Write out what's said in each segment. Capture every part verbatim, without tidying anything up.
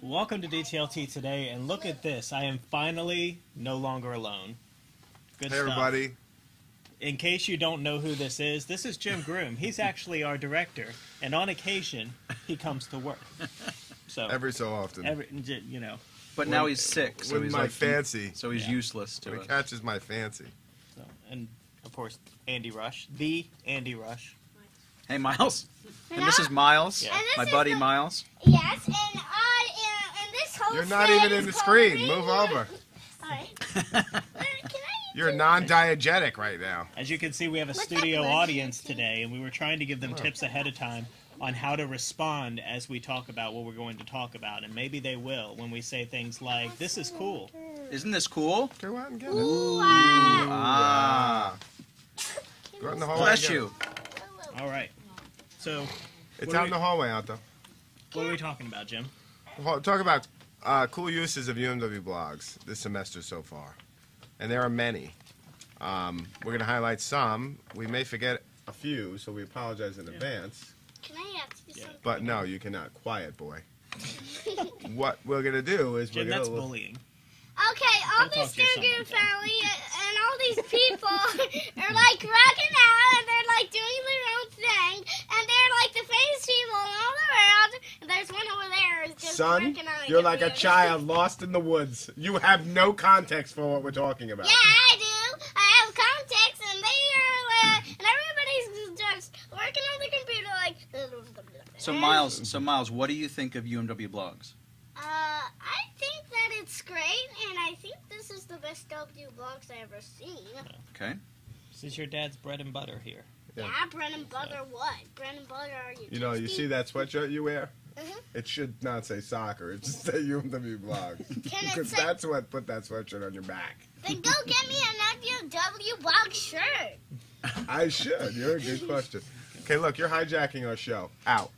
Welcome to D T L T Today, and look at this. I am finally no longer alone. Good hey, stuff. Everybody. In case you don't know who this is, this is Jim Groom. He's actually our director, and on occasion, he comes to work. So Every so often. Every, you know. But when, now he's sick, so he's, my like, fancy. So he's yeah. useless to us. It catches my fancy. So, and, of course, Andy Rush. The Andy Rush. Hey, Miles. And this is Miles, yeah. my buddy the, Miles. Yes, and I am... You're not even in the screen. Crazy. Move over. You're non-diegetic right now. As you can see, we have a What's studio audience today, and we were trying to give them oh. tips ahead of time on how to respond as we talk about what we're going to talk about, and maybe they will when we say things like, "This is cool." Isn't this cool? Go out and get it. Ooh, ah. Go out in the hallway. Bless you. All right. So it's out we, in the hallway out there. What are we talking about, Jim? Well, talk about. Uh, cool uses of U M W blogs this semester so far, and there are many. Um, we're going to highlight some. We may forget a few, so we apologize in yeah. advance. Can I ask you yeah. something? But no, you cannot. Quiet, boy. What we're going to do is Jim, we're going to... that's look... bullying. Okay, all this Groom family and all these people are like rocking out, and they're like doing their own thing, and they're like the famous people all around, and there's one over there who's just Son, you're like a child lost in the woods. You have no context for what we're talking about. Yeah, I do. I have context, and they are, uh, and everybody's just working on the computer like... So Miles, so Miles, what do you think of U M W blogs? Uh, I think that it's great, and I think this is the best W blogs I've ever seen. Okay. This is your dad's bread and butter here. Yeah, yeah bread and butter what? Bread and butter are you You know, tasty? You see that sweatshirt you wear? Mm-hmm. It should not say soccer, it should say U M W blogs. Because that's what put that sweatshirt on your back. Then go get me an U M W blog shirt. I should. You're a good question. Okay, look, you're hijacking our show. Out.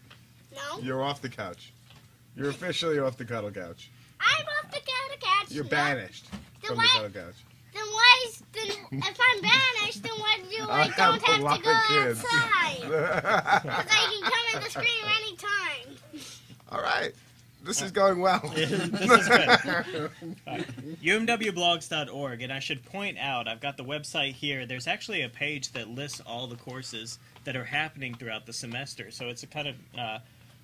No. You're off the couch. You're officially off the cuddle couch. I'm off the cuddle couch. You're banished from the cuddle couch. Then why is, then if I'm banished, then why do I don't have to go outside? Because I can come in the screen anytime. All right. This is going well. This is good. Right. U M W blogs dot org, and I should point out, I've got the website here. There's actually a page that lists all the courses that are happening throughout the semester. So it's a kind of... Uh,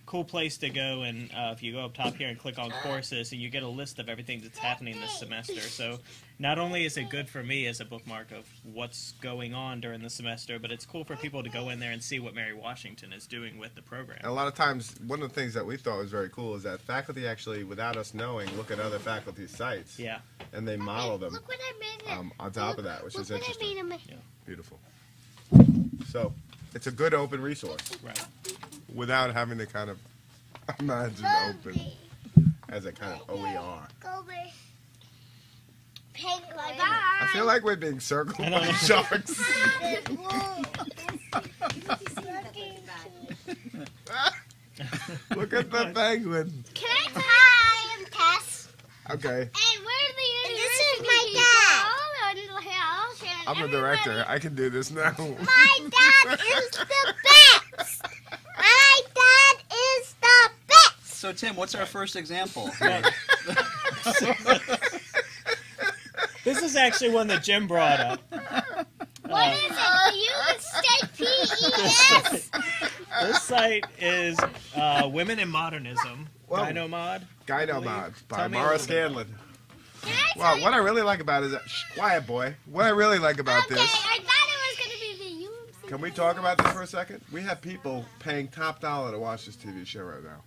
cool place to go, and uh, if you go up top here and click on courses, and you get a list of everything that's happening this semester. So not only is it good for me as a bookmark of what's going on during the semester, but it's cool for people to go in there and see what Mary Washington is doing with the program. And a lot of times, one of the things that we thought was very cool is that faculty actually, without us knowing, look at other faculty sites, yeah, and they model them look what I made um, on top look, of that, which is interesting. I made yeah. Beautiful. So it's a good open resource. Right. Without having to kind of imagine open as a kind of O E R. I feel like we're being circled by sharks. Look at the penguin. Can I tell you? I am Tess. Okay. And we're the university. This is my dad. I'm a director. I can do this now. My dad is the best. My dad is the best! So, Tim, what's our first example? This is actually one that Jim brought up. What um, is it? You mistake P E S? This site is uh, Women in Modernism, well, Gynomod. Gynomod by Mara Scanlon. Well, what I really like about it is... That, shh, quiet, boy. What I really like about okay, this... I Can we talk about this for a second? We have people paying top dollar to watch this T V show right now.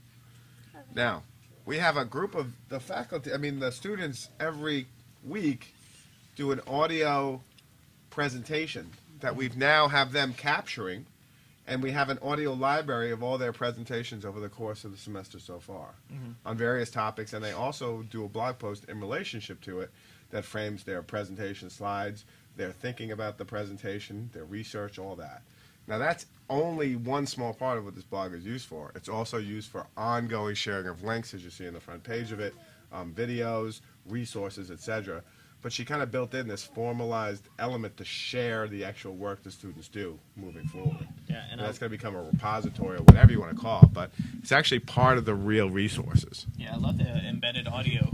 Now, we have a group of the faculty, I mean the students every week do an audio presentation that we now have them capturing And we have an audio library of all their presentations over the course of the semester so far, mm-hmm. on various topics. And they also do a blog post in relationship to it that frames their presentation slides, their thinking about the presentation, their research, all that. Now, that's only one small part of what this blog is used for. It's also used for ongoing sharing of links, as you see on the front page of it, um, videos, resources, et cetera. But she kind of built in this formalized element to share the actual work the students do moving forward. Yeah, and, and that's going to become a repository or whatever you want to call it, but it's actually part of the real resources. Yeah, I love the embedded audio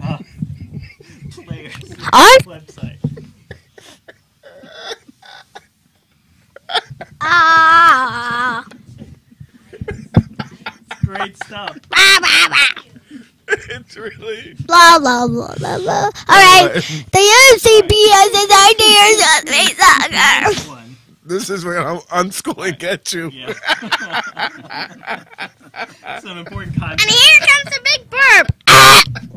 ah. players I? website. Ah. It's great stuff. Bah, bah, bah. It's really... Blah, blah, blah, blah, blah. Alright, the U C P S is ideas of me, sucker. This is where I'm unschooling gets you. Yeah. That's an important concept. And here comes the big burp.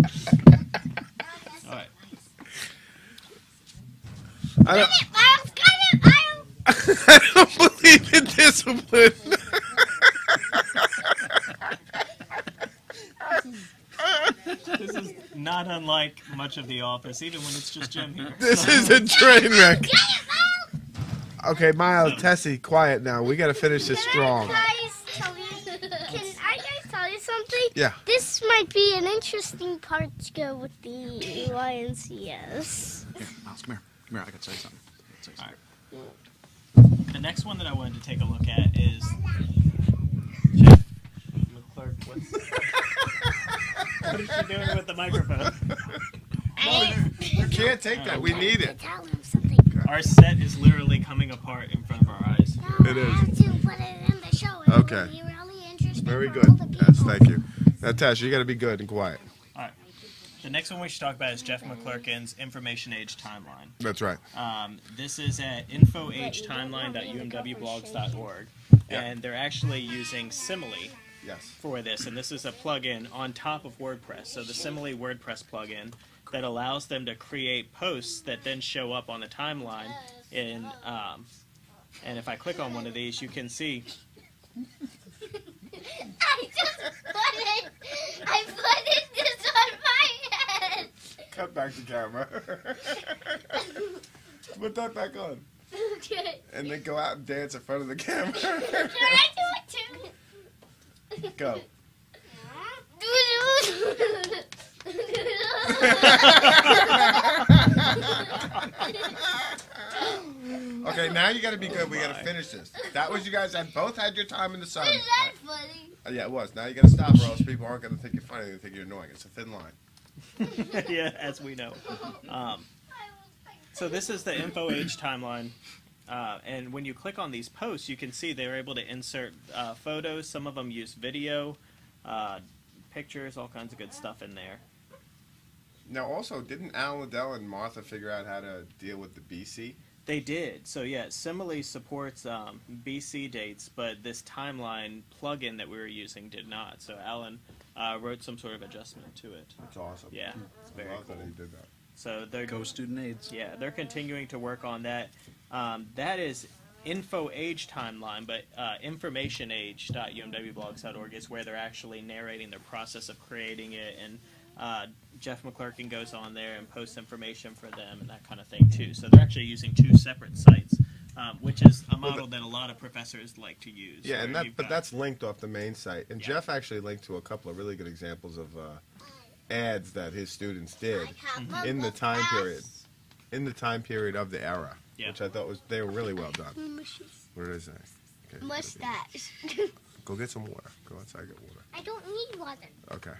Alright. I don't... I don't believe in discipline. This is not unlike much of The Office, even when it's just Jim here. This is a train wreck. Okay, Miles, Tessie, quiet now. We got to finish this can strong. I guys tell you, can I guys tell you something? Yeah. This might be an interesting part to go with the Y N C S. Here, Miles, come here. Come here, I got to tell you something. Tell you something. All right. The next one that I wanted to take a look at is... Jeff McClurken, what's... What is she doing with the microphone? I no, you can't take that. We need it. Our set is literally coming apart in front of our eyes. No, it is. I have to put it in the show. Okay. Be really very good. Yes, thank you. Now, Tash, you got to be good and quiet. All right. The next one we should talk about is Jeff McClurken's Information Age Timeline. That's right. Um, this is at info age timeline dot U M W blogs dot org, yeah. And they're actually using Simile. Yes. For this, and this is a plugin on top of WordPress, so the Simile WordPress plugin that allows them to create posts that then show up on the timeline. In um, and if I click on one of these, you can see. I just put it. I put it this on my head. Cut back the camera. Put that back on. Okay. And then go out and dance in front of the camera. Can I do it too? Go. Okay, now you got to be good. Oh, we got to finish this. That was you guys had both had your time in the sun. Is that funny? Uh, yeah, it was. Now you got to stop, or else people aren't going to think you're funny. They think you're annoying. It's a thin line. Yeah, as we know. Um, so this is the Info Age Timeline. Uh, and when you click on these posts, you can see they're able to insert uh, photos. Some of them use video, uh, pictures, all kinds of good stuff in there. Now, also, didn't Alan Liddell and Martha figure out how to deal with the B C? They did. So, yeah, Simile supports um, B C dates, but this timeline plugin that we were using did not. So Alan uh, wrote some sort of adjustment to it. That's awesome. Yeah, it's very I love cool. that he did that. So they're Go student aids. Yeah, they're continuing to work on that. Um, that is Info Age Timeline, but uh, information age dot U M W blogs dot org is where they're actually narrating their process of creating it, and uh, Jeff McClurken goes on there and posts information for them and that kind of thing too. So they're actually using two separate sites, um, which is a model well, that, that a lot of professors like to use. Yeah, and that, but that's linked off the main site, and yeah. Jeff actually linked to a couple of really good examples of uh, ads that his students did in the time period, in the time period of the era. Yeah. Which I thought was, they were really well done. What is that? Okay, mustache. Go get some water. Go outside and get water. I don't need water. Okay.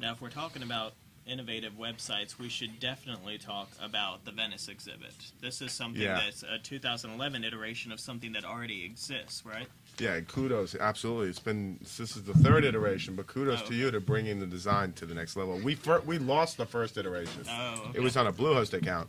Now, if we're talking about innovative websites, we should definitely talk about the Venice exhibit. This is something yeah. that's a two thousand eleven iteration of something that already exists, right? Yeah, and kudos. Absolutely. It's been, this is the third iteration, but kudos oh, okay. to you to bringing the design to the next level. We, fir we lost the first iteration. Oh, okay. It was on a Bluehost account,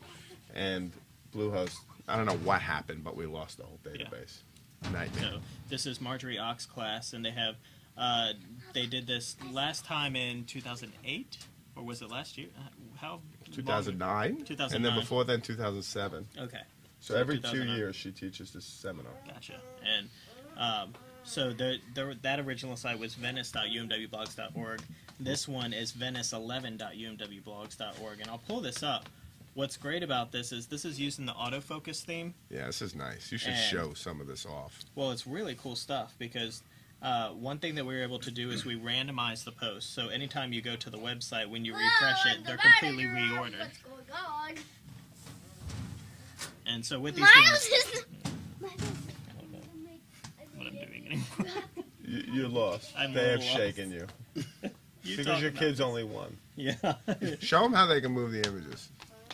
and... Bluehost, I don't know what happened, but we lost the whole database. Yeah. Nightmare. So this is Marjorie Ock's class, and they have, uh, they did this last time in two thousand eight, or was it last year? How? two thousand nine. two thousand nine. And then before then, two thousand seven. Okay. So every two years she teaches this seminar. Gotcha. And um, so the, the, that original site was venice one one u m w blogs dot org. This one is venice one one dot u m w blogs dot org. And I'll pull this up. What's great about this is this is using the autofocus theme. Yeah, this is nice. You should and, show some of this off. Well, it's really cool stuff because uh, one thing that we were able to do is we randomized the posts. So anytime you go to the website, when you Whoa, refresh it, they're completely reordered. What's going on? And so with these Miles things, I don't know what I'm doing anymore. You, you're lost. I'm they have lost. shaken you. you because your kid's this. only one. Yeah. Show them how they can move the images.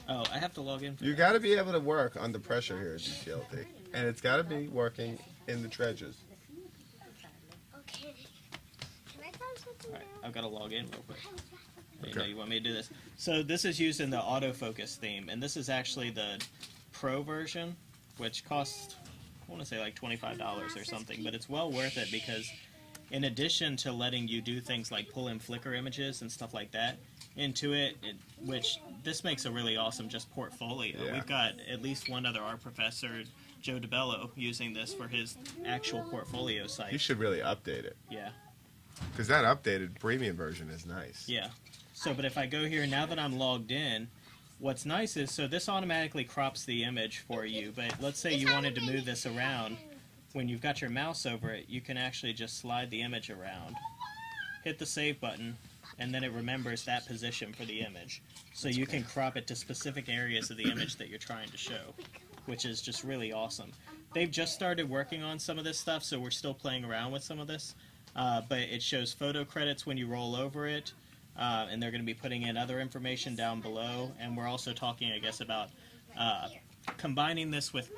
Oh, I have to log in. For you got to be able to work under pressure here at D T L T, and it's got to be working in the trenches. Okay. Can I find something? All right, I've got to log in real quick. Okay. You know, you want me to do this? So this is used in the autofocus theme, and this is actually the pro version, which costs I want to say like twenty-five dollars or something, but it's well worth it because in addition to letting you do things like pull in Flickr images and stuff like that into it, it which this makes a really awesome just portfolio. Yeah. We've got at least one other art professor, Joe DiBello, using this for his actual portfolio site. You should really update it. Yeah. Because that updated premium version is nice. Yeah. So, but if I go here, now that I'm logged in, what's nice is, so this automatically crops the image for you, but let's say you wanted to move this around. When you've got your mouse over it, you can actually just slide the image around, hit the save button, and then it remembers that position for the image. So you can crop it to specific areas of the image that you're trying to show, which is just really awesome. They've just started working on some of this stuff, so we're still playing around with some of this, uh, but it shows photo credits when you roll over it, uh, and they're going to be putting in other information down below, and we're also talking, I guess, about uh, combining this with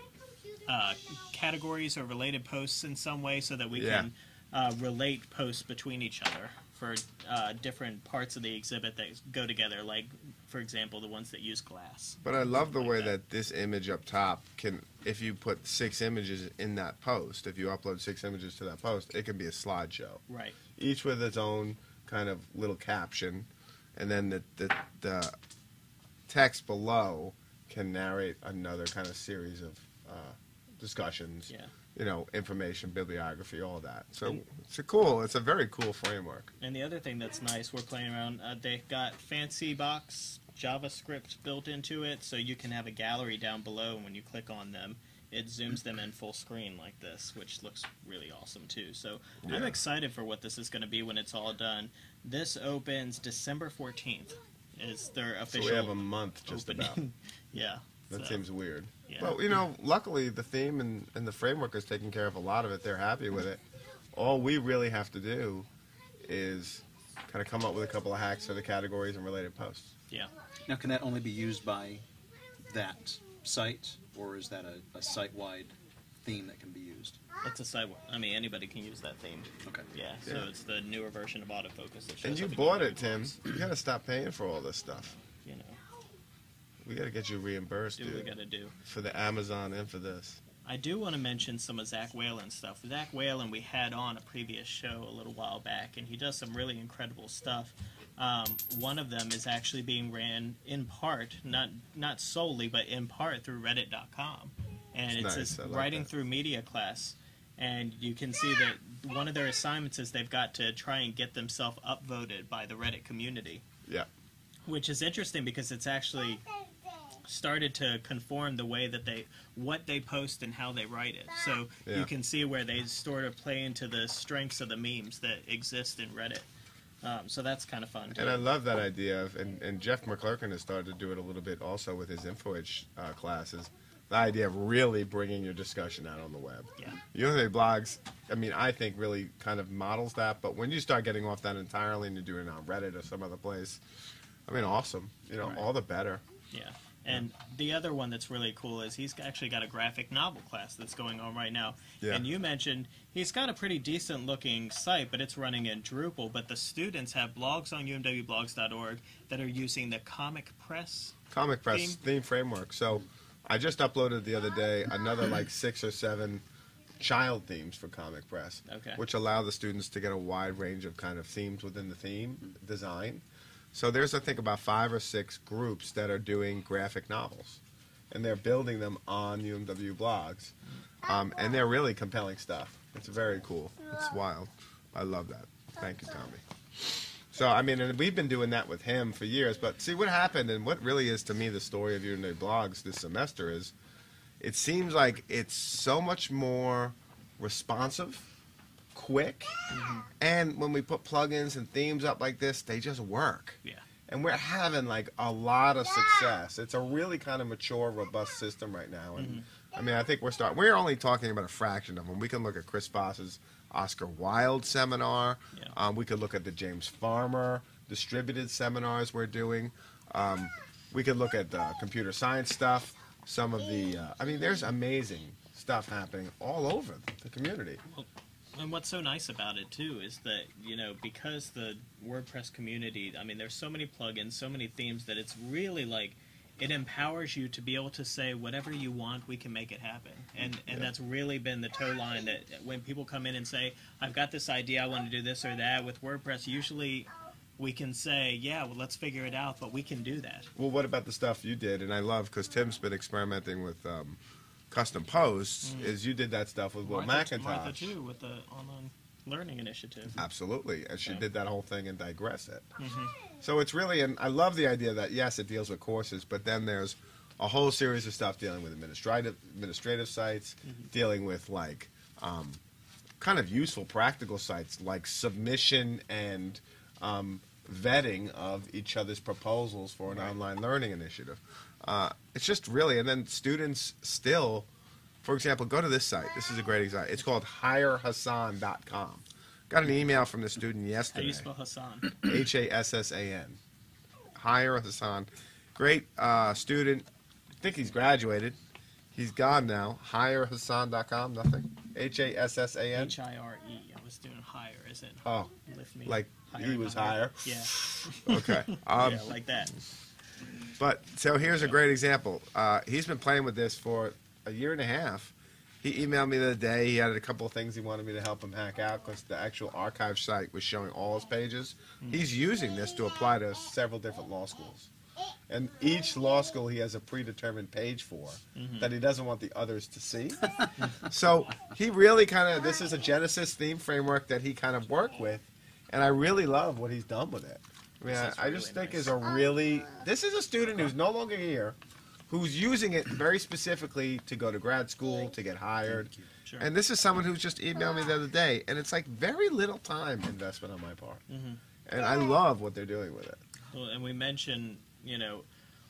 uh, categories or related posts in some way so that we yeah. can uh, relate posts between each other for uh, different parts of the exhibit that go together, like, for example, the ones that use glass. But I love the like way that. that this image up top can, if you put six images in that post, if you upload six images to that post, it can be a slideshow. Right. Each with its own kind of little caption, and then the, the, the text below can narrate another kind of series of uh, discussions. Yeah. You know, information, bibliography, all that. So and, it's a cool, it's a very cool framework. And the other thing that's nice, we're playing around, uh, they've got Fancy Box JavaScript built into it, so you can have a gallery down below, and when you click on them, it zooms them in full screen like this, which looks really awesome too. So yeah. I'm excited for what this is going to be when it's all done. This opens December fourteenth. Is their official? So we have a month just opening. about. Yeah. That so, seems weird. Yeah. Well, you know, luckily the theme and, and the framework is taking care of a lot of it. They're happy with it. All we really have to do is kind of come up with a couple of hacks for the categories and related posts. Yeah. Now, can that only be used by that site, or is that a, a site-wide theme that can be used? It's a site-wide. I mean, anybody can use that theme. Okay. Yeah, yeah. So it's the newer version of autofocus. That and you bought it, Tim. You got to stop paying for all this stuff. You know. We gotta get you reimbursed, do dude. We gotta do for the Amazon and for this. I do want to mention some of Zach Whalen's stuff. Zach Whalen we had on a previous show a little while back, and he does some really incredible stuff. Um, one of them is actually being ran in part, not not solely, but in part through reddit dot com, and it's, it's nice. This like writing that. through media class. And you can see that one of their assignments is they've got to try and get themselves upvoted by the Reddit community. Yeah. Which is interesting because it's actually started to conform the way that they, what they post and how they write it. So yeah. you can see where they sort of play into the strengths of the memes that exist in Reddit. Um, so that's kind of fun. Too. And I love that idea of, and, and Jeff McClurken has started to do it a little bit also with his InfoAge uh, classes, the idea of really bringing your discussion out on the web. Yeah. U M W blogs, I mean, I think really kind of models that, but when you start getting off that entirely and you do it on Reddit or some other place, I mean, awesome. You know, right. all the better. Yeah. And the other one that's really cool is he's actually got a graphic novel class that's going on right now. Yeah. And you mentioned he's got a pretty decent-looking site, but it's running in Drupal. But the students have blogs on U M W blogs dot org that are using the Comic Press Comic Press theme, theme framework. So I just uploaded the other day another like six or seven child themes for Comic Press, okay. which allow the students to get a wide range of kind of themes within the theme design. So there's, I think, about five or six groups that are doing graphic novels. and they're building them on U M W blogs. Um, and they're really compelling stuff. It's very cool. It's wild. I love that. Thank you, Tommy. So, I mean, and we've been doing that with him for years, but see what happened, and what really is to me the story of U M W blogs this semester is it seems like it's so much more responsive, quick, mm-hmm. and when we put plugins and themes up like this, they just work. Yeah. And we're having, like, a lot of success. It's a really kind of mature, robust system right now. And mm-hmm. I mean, I think we're starting. We're only talking about a fraction of them. We can look at Chris Foss's Oscar Wilde seminar. Yeah. Um, we could look at the James Farmer distributed seminars we're doing. Um, we could look at the computer science stuff. Some of the, uh, I mean, there's amazing stuff happening all over the community. Well, and what's so nice about it, too, is that, you know, because the WordPress community, I mean, there's so many plugins, so many themes that it's really like, it empowers you to be able to say whatever you want, we can make it happen. And and yeah. that's really been the toe line that when people come in and say, I've got this idea, I want to do this or that with WordPress, usually we can say, yeah, well, let's figure it out, but we can do that. Well, what about the stuff you did? And I love, because Tim's been experimenting with um, custom posts, mm. is you did that stuff with Will MacIntosh. Martha, too, with the online learning initiative. Absolutely. And she so. did that whole thing and digress it. Mm-hmm. So it's really, and I love the idea that, yes, it deals with courses, but then there's a whole series of stuff dealing with administrative administrative sites, mm-hmm. dealing with, like, um, kind of useful practical sites, like submission and um, vetting of each other's proposals for an right. online learning initiative. Uh, it's just really, and then students still, for example, go to this site. This is a great example. It's called hire hassan dot com. Got an email from the student yesterday. How do you spell Hassan? H A S S A N. Hire Hassan. Great uh, student. I think he's graduated. He's gone now. hire hassan dot com. Nothing. H A S S A N. H I R E. I was doing hire, is it? Oh. Lift me. Like hire, he was hire? Yeah. Okay. Um, yeah, like that. But so here's a great example. Uh, he's been playing with this for a year and a half. He emailed me the other day. He added a couple of things he wanted me to help him hack out because the actual archive site was showing all his pages. Mm-hmm. He's using this to apply to several different law schools. And each law school he has a predetermined page for mm-hmm. that he doesn't want the others to see. So he really kind of, this is a Genesis theme framework that he kind of worked with. And I really love what he's done with it. I mean, I, I just think is a really, this is a student who's no longer here, who's using it very specifically to go to grad school, to get hired. Sure. And this is someone who's just emailed me the other day, and it's like very little time investment on my part. Mm-hmm. And I love what they're doing with it. Well, and we mentioned, you know,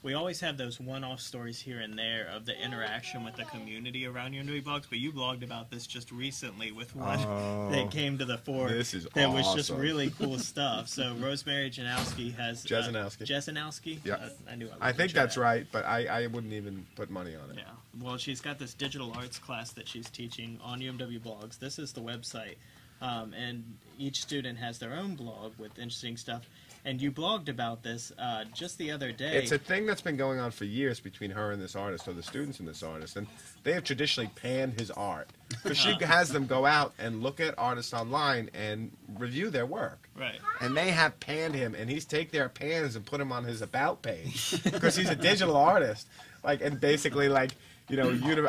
we always have those one-off stories here and there of the interaction with the community around U M W blogs, but you blogged about this just recently with one oh, that came to the fore. This is that awesome. was just really cool stuff. So Rosemary Janowski has Jezanowski. Uh, Jezanowski? Yeah, uh, I knew. I, I think that's that. right, but I, I wouldn't even put money on it. Yeah. Well, she's got this digital arts class that she's teaching on U M W blogs. This is the website, um, and each student has their own blog with interesting stuff. And you blogged about this uh, just the other day. It's a thing that's been going on for years between her and this artist, or the students and this artist, and they have traditionally panned his art. Because she has them go out and look at artists online and review their work. Right. And they have panned him, and he's take their pans and put them on his About page, because he's a digital artist. Like, and basically, like, you know, uni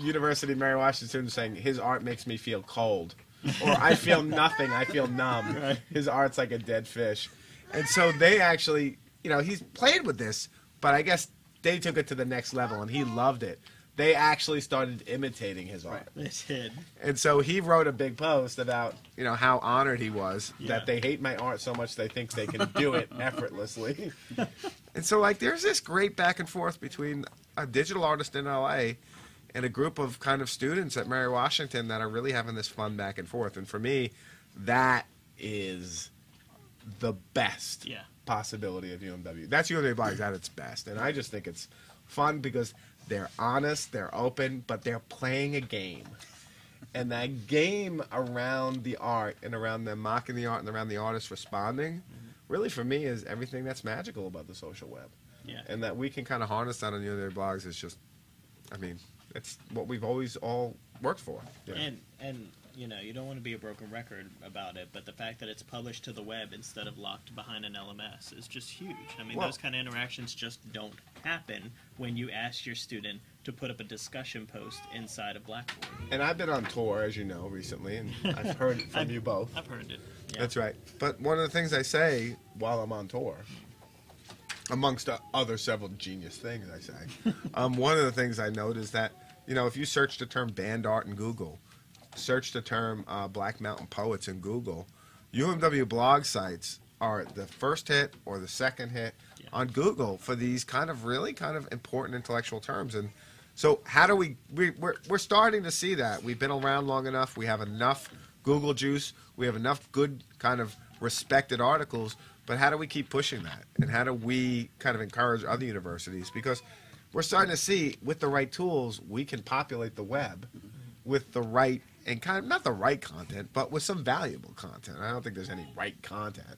University of Mary Washington saying, his art makes me feel cold. Or I feel nothing, I feel numb. Right. His art's like a dead fish. And so they actually, you know, he's played with this, but I guess they took it to the next level, and he loved it. They actually started imitating his art. They did. And so he wrote a big post about, you know, how honored he was yeah. that they hate my art so much they think they can do it effortlessly. And so, like, there's this great back and forth between a digital artist in L A and a group of kind of students at Mary Washington that are really having this fun back and forth. And for me, that is the best yeah. possibility of U M W. That's U M W blogs at its best. And I just think it's fun because they're honest, they're open, but they're playing a game. And that game around the art and around them mocking the art and around the artist responding, mm-hmm. really for me is everything that's magical about the social web. Yeah. And that we can kind of harness that on U M W blogs is just, I mean, it's what we've always all worked for. Yeah. And, and you know, you don't want to be a broken record about it, but the fact that it's published to the web instead of locked behind an L M S is just huge. I mean, well, those kind of interactions just don't happen when you ask your student to put up a discussion post inside of Blackboard. And I've been on tour, as you know, recently, and I've heard it from you both. I've heard it. Yeah. That's right. But one of the things I say while I'm on tour, amongst other several genius things I say, um, one of the things I note is that, you know, if you search the term band art in Google, search the term uh, Black Mountain Poets in Google, U M W blog sites are the first hit or the second hit yeah. on Google for these kind of really kind of important intellectual terms. And so how do we, we we're, we're starting to see that. We've been around long enough. We have enough Google juice. We have enough good kind of respected articles. But how do we keep pushing that? And how do we kind of encourage other universities? Because we're starting to see with the right tools, we can populate the web with the right and kind of not the right content, but with some valuable content. I don't think there's any right content.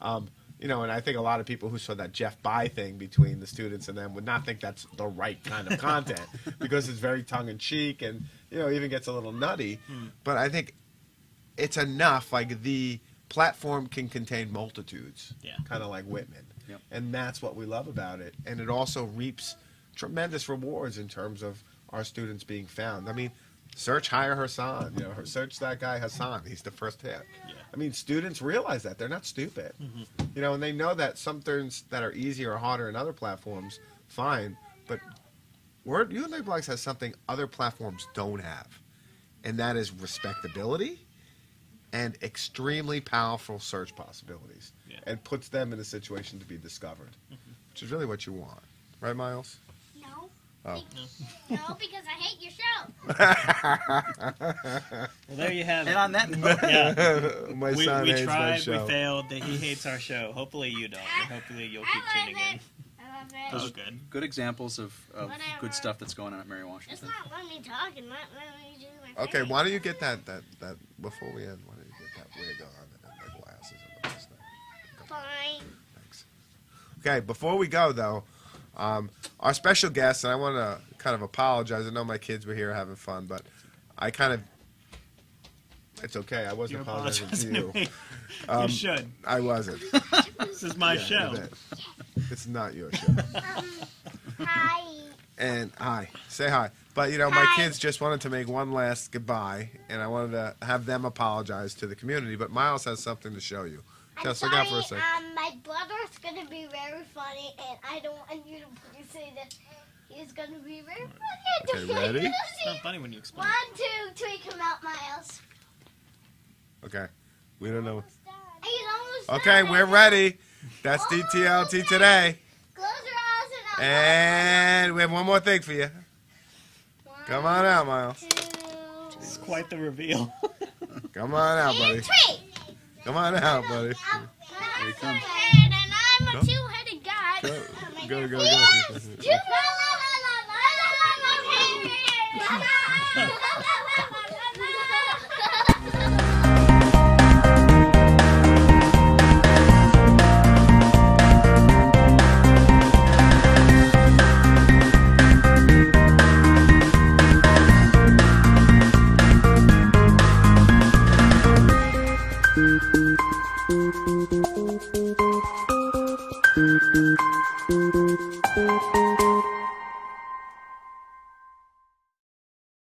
Um, you know, and I think a lot of people who saw that Jeff Bai thing between the students and them would not think that's the right kind of content because it's very tongue-in-cheek and, you know, even gets a little nutty. Hmm. But I think it's enough. Like, the platform can contain multitudes, yeah. kind of like Whitman. Yep. And that's what we love about it. And it also reaps tremendous rewards in terms of our students being found. I mean, search Hire Hassan, you know, search that guy Hassan. He's the first hit. Yeah. I mean, students realize that. They're not stupid. Mm-hmm. You know, and they know that some things that are easier or harder in other platforms, fine. But Word, UMWblogs has something other platforms don't have, and that is respectability and extremely powerful search possibilities, yeah. and puts them in a situation to be discovered, mm-hmm. which is really what you want. Right, Miles? Oh. No. No, because I hate your show. Well, there you have it. And on that note, yeah. my we, son we hates tried, my show. We failed. He hates our show. Hopefully you don't. Hopefully you'll keep I tuning it. in. I love it. Those are good. Good examples of, of good stuff that's going on at Mary Washington. It's not letting me talk and not letting me do my face. Okay, why don't you get that, that, that, before we end, why don't you get that wig on and the glasses and the best thing? Fine. Thanks. Okay, before we go, though, Um, our special guest, and I want to kind of apologize. I know my kids were here having fun, but I kind of, it's okay. I wasn't You're apologizing to you. To um, you should. I wasn't. This is my yeah, show. It is. It's not your show. Um, hi. And hi. Say hi. But, you know, hi. My kids just wanted to make one last goodbye, and I wanted to have them apologize to the community. But Miles has something to show you. Just look out for a second. Um, my brother's going to be very funny, and I don't want you to say that he's going to be very funny. Okay, ready? It's not funny when you explain. One, two, three, come out, Miles. Okay. We don't know. He's almost done. Okay, we're ready. That's D T L T today. Close your eyes and we have one more thing for you. Come on out, Miles. It's quite the reveal. Come on out, buddy. Come on out, buddy. Here he comes. And I'm a two-headed guy. Go, go, go. go, go. Thank you.